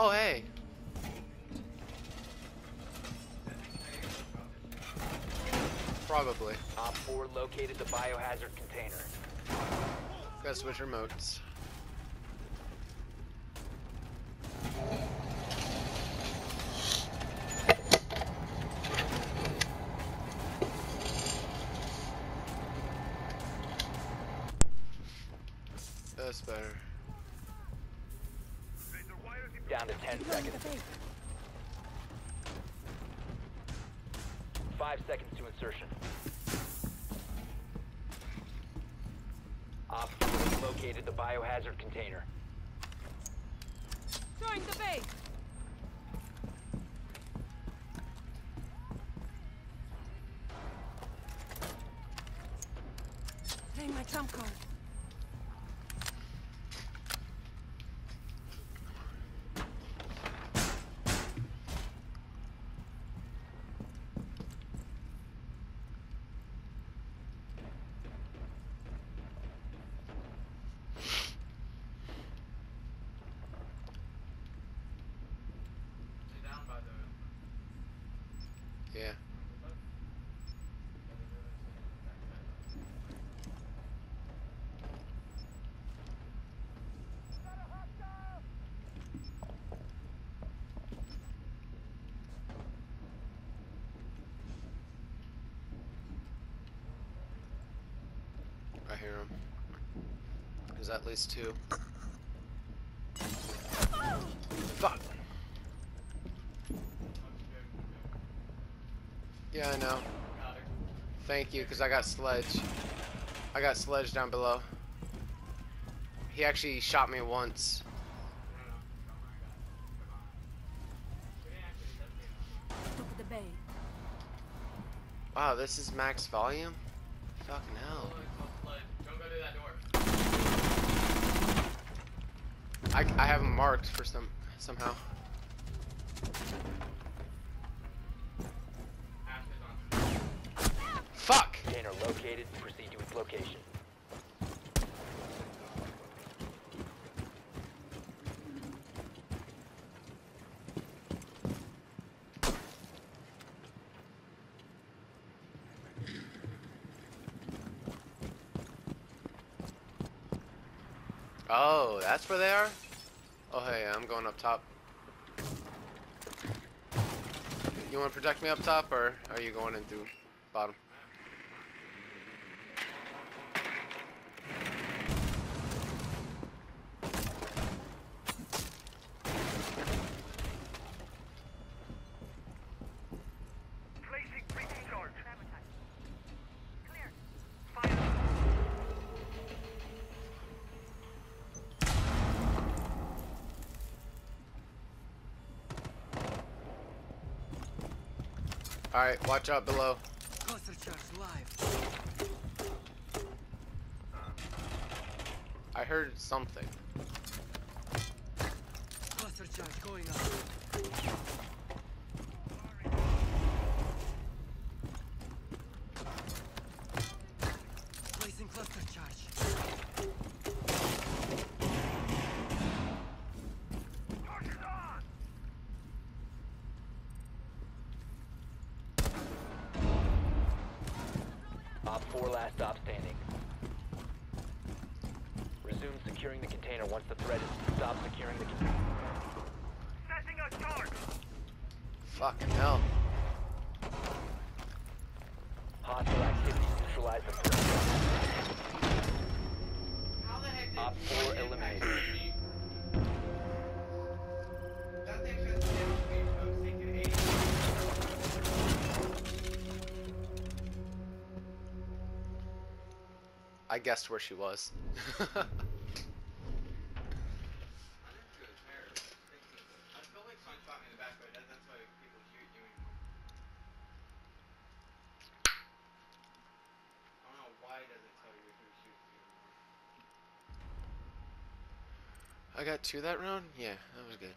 Oh, hey. Probably. Op 4 located the biohazard container. Gotta switch remotes. That's better. Down to 10 seconds. 5 seconds to insertion. Op 4 located the biohazard container. Throwing the bait. Playing my trump card. Yeah. I hear him. There's at least two. Fuck. Yeah, I know. Thank you, because I got sledge. I got sledge down below. He actually shot me once. Wow, this is max volume? Fucking hell. I have him marked for somehow. Located, proceed to its location. Oh, that's where they are? Oh, hey, I'm going up top. You want to protect me up top, or are you going into bottom? Alright, watch out below. I heard something. Placing cluster charge. Op 4 last stop standing. Resume securing the container once the threat is stopped securing the container. Setting a charge. Fucking hell. Hostile activity neutralized the threat. How the heck did Op 4 eliminated. I guessed where she was. I got 2 that round? Yeah, that was good.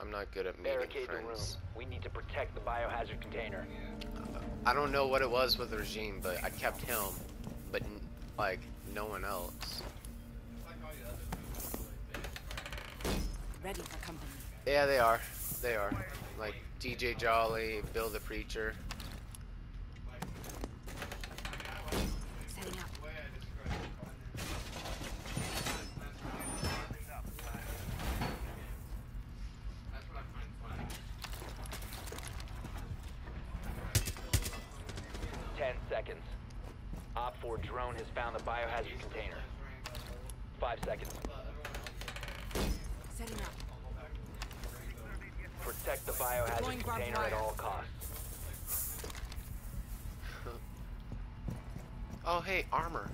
I'm not good at making friends. We need to protect the biohazard container. I don't know what it was with the regime, but I kept him, but like no one else. Ready for company. Yeah, they are. They are. Like DJ Jolly, Bill the Preacher. Drone has found the biohazard container. 5 seconds. Setting up. Protect the biohazard container at all costs. Oh, hey, armor.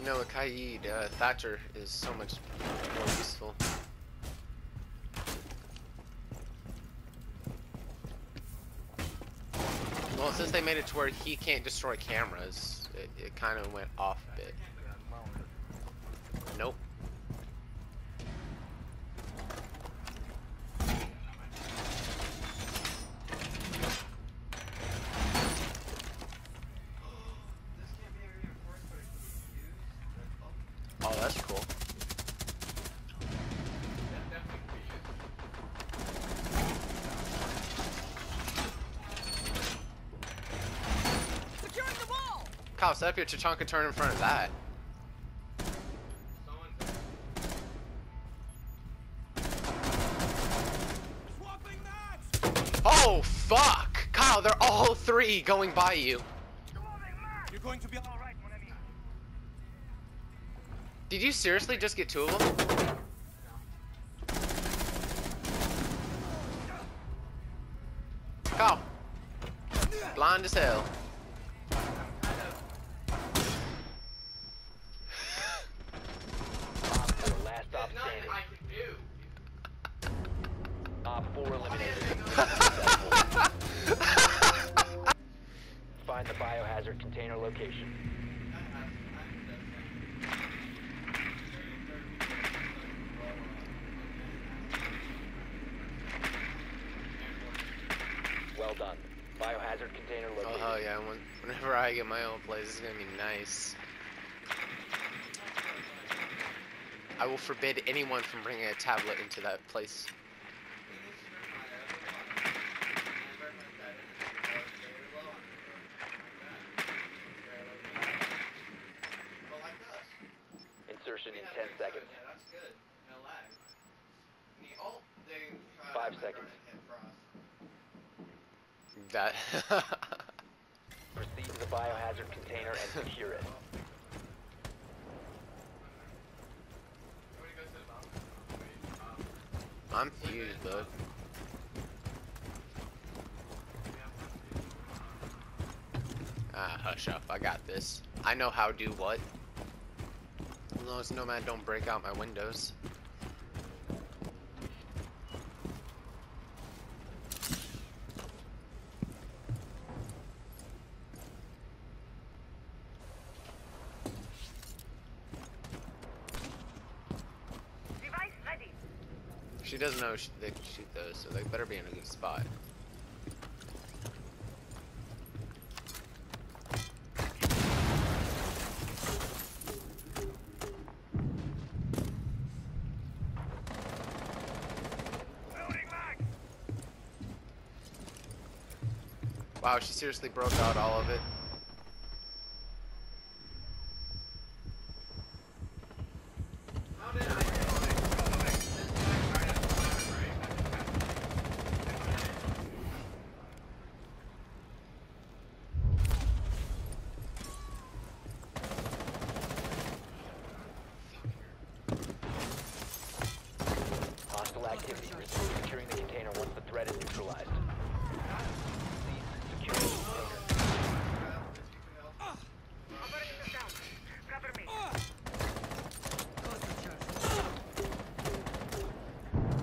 You know, a Kaid, Thatcher is so much more useful. Well, since they made it to where he can't destroy cameras, it kind of went off a bit. Nope. Oh, that's cool. Kyle, set up your Tachanka turn in front of that. Oh fuck! Kyle, they're all three going by you. You're going to be all right, mon ami. Did you seriously just get two of them? Kyle, blind as hell. Find the biohazard container location. Well done. Biohazard container location. Oh yeah, whenever I get my own place, it's gonna be nice. I will forbid anyone from bringing a tablet into that place. Insertion in 10 seconds. 5 seconds. That. Proceed to the biohazard container and secure it. I'm fused, bud. Ah, hush up. I got this. I know how to do what. As long as Nomad don't break out my windows. She doesn't know they can shoot those, so they better be in a good spot. Wow, she seriously broke out all of it. Activity. Resume securing the container once the threat is neutralized. Please secure the container.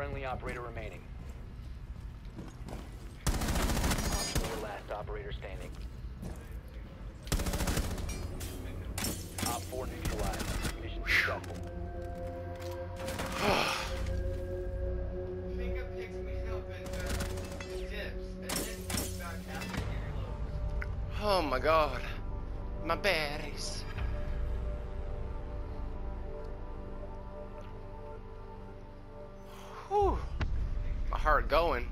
friendly operator remaining. Optional last operator standing. Op 4 neutralized. Mission successful. Oh my god. My berries. Whew. My heart going.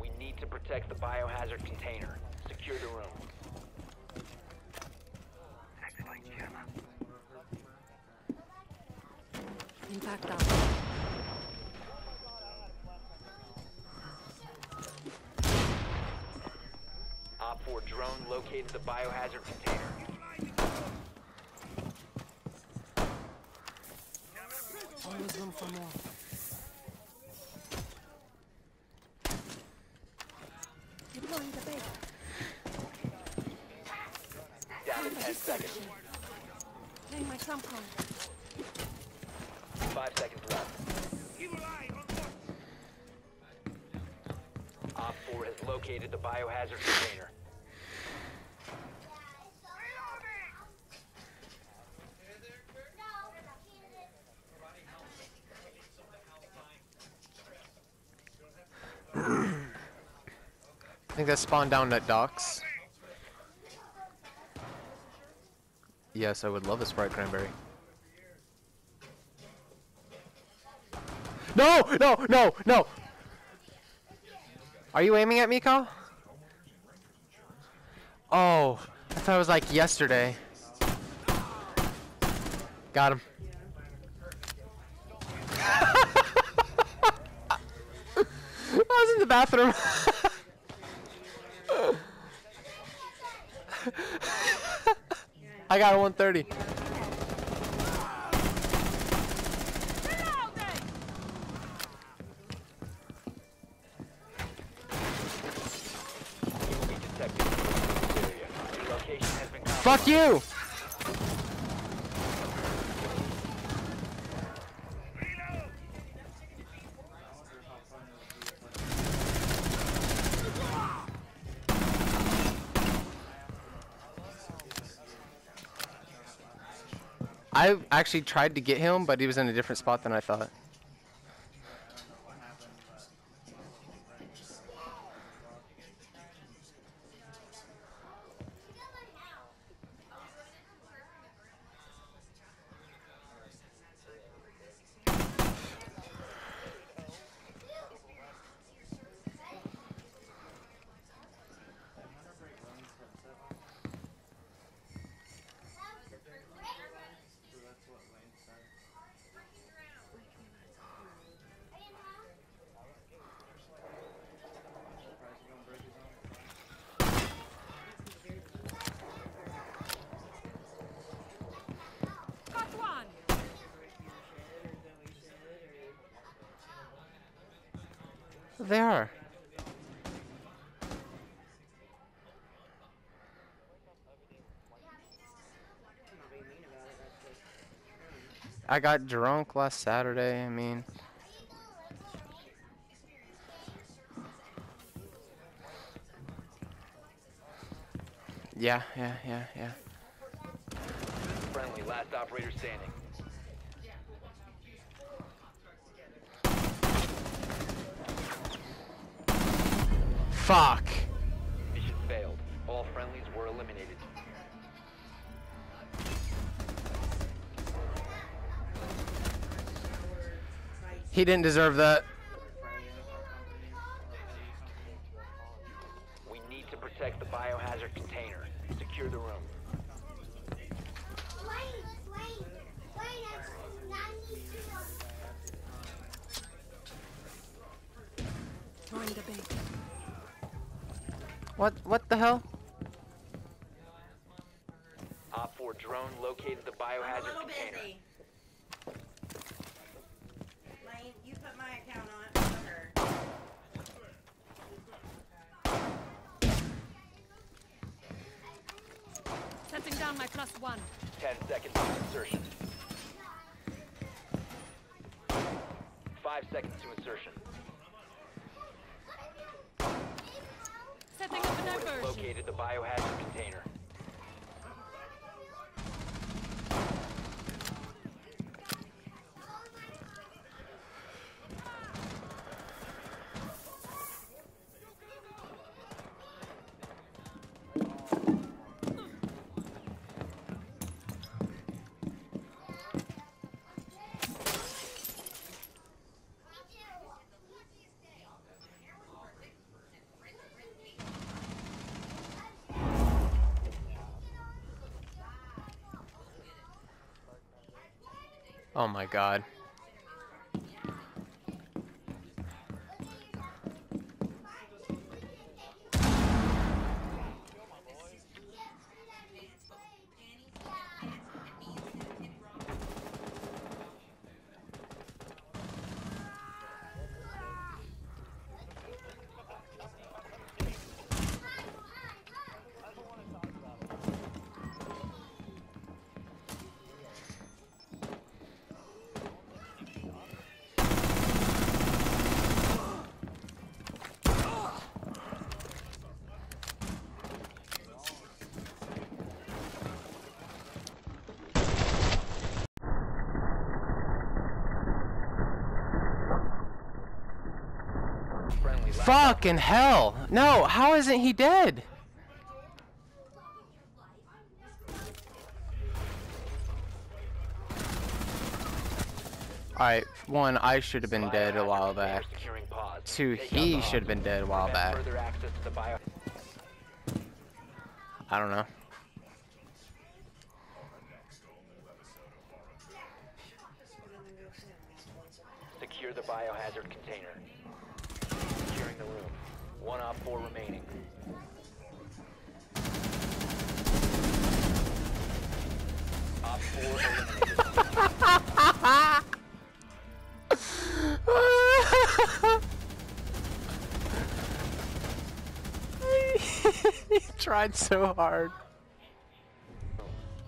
We need to protect the biohazard container. Secure the room. Impact up. Op 4 drone located the biohazard container. Always room for more. You're blowing the bait. Down in 10 seconds. Playing my trump card. 5 seconds left. Op 4 has located the biohazard container. I think that spawned down at docks. Yes, I would love a Sprite Cranberry. No! No! No! No! Are you aiming at me, Kyle? Oh, I thought it was like yesterday. Got him. I was in the bathroom. I got a 130. Fuck you! I actually tried to get him, but he was in a different spot than I thought. They are. I got drunk last Saturday, I mean. Yeah. Friendly, last operator standing. Fuck. Mission failed. All friendlies were eliminated. He didn't deserve that. We need to protect the biohazard container. Secure the room. Throwing the bait. What the hell? Op 4 drone located the biohazard container. Busy. Lane, you put my account on her. Setting down my +1. 10 seconds of insertion. 5 seconds to insertion. Setting up a diversion. Located the biohazard container. Oh my god. Fucking hell! No, how isn't he dead? Alright, one, I should have been dead a while back. Two, he should have been dead a while back. I don't know. Secure the biohazard container. The room. 1 op 4 remaining. Op 4 eliminated. He tried so hard.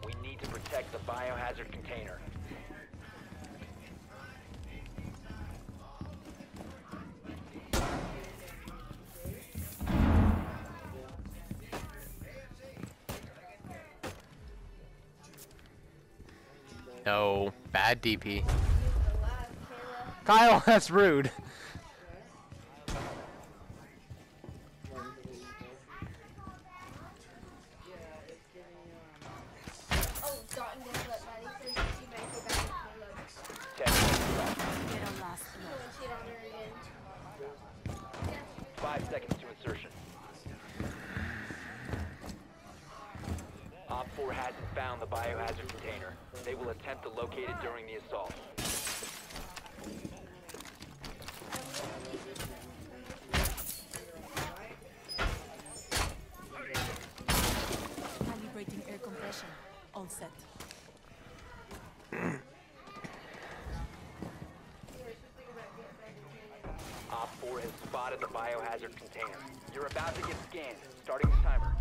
We need to protect the biohazard container. No, bad DP. Kyle, that's rude. The biohazard container. They will attempt to locate it during the assault. Calibrating air compression. On set. Op 4 has spotted the biohazard container. You're about to get scanned. Starting the timer.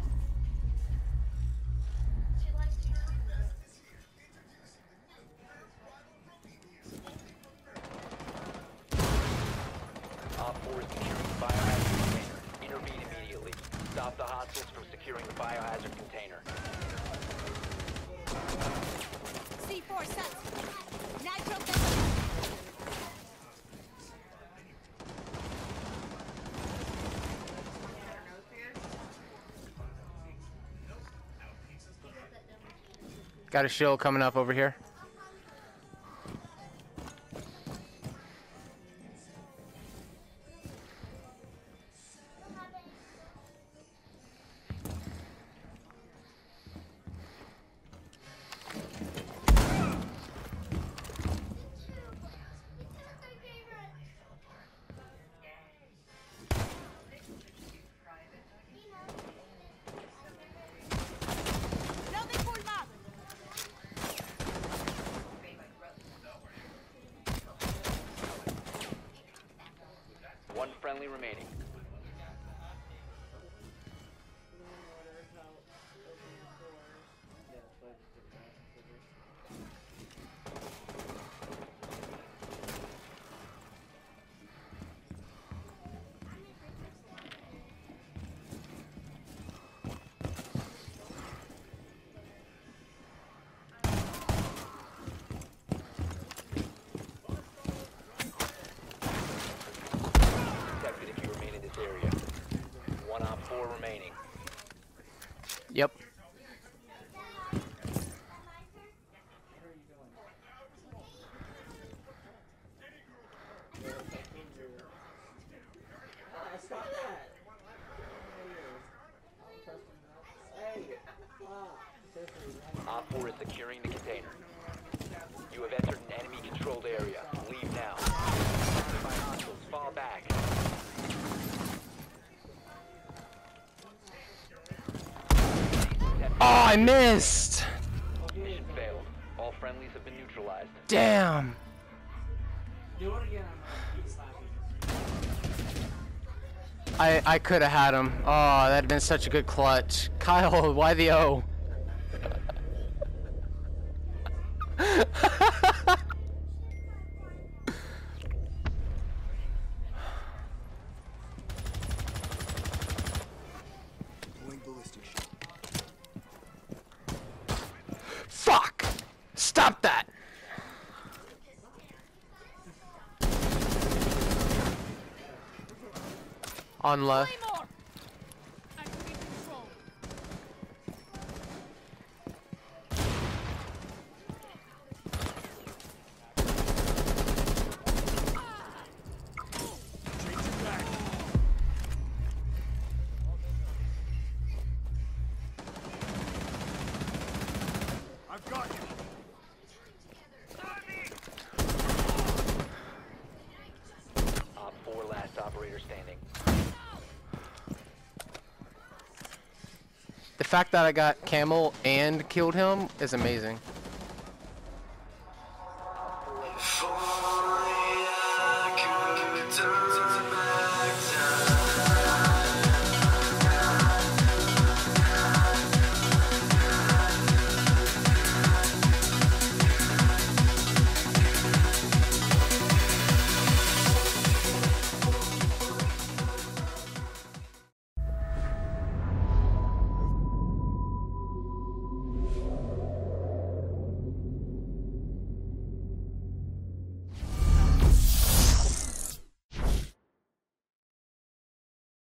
From securing the biohazard container. C4 set. Nitro got a shield coming up over here. Friendly remaining. 4 remaining. Yep. Op 4 is securing the container. You have entered an enemy-controlled area. Leave now. My hostiles, fall back. Oh, I missed! Mission failed. All friendlies have been neutralized. Damn! I could have had him. Oh, that'd been such a good clutch. Kyle, why the O? Fuck! Stop that! On left. The fact that I got camel and killed him is amazing.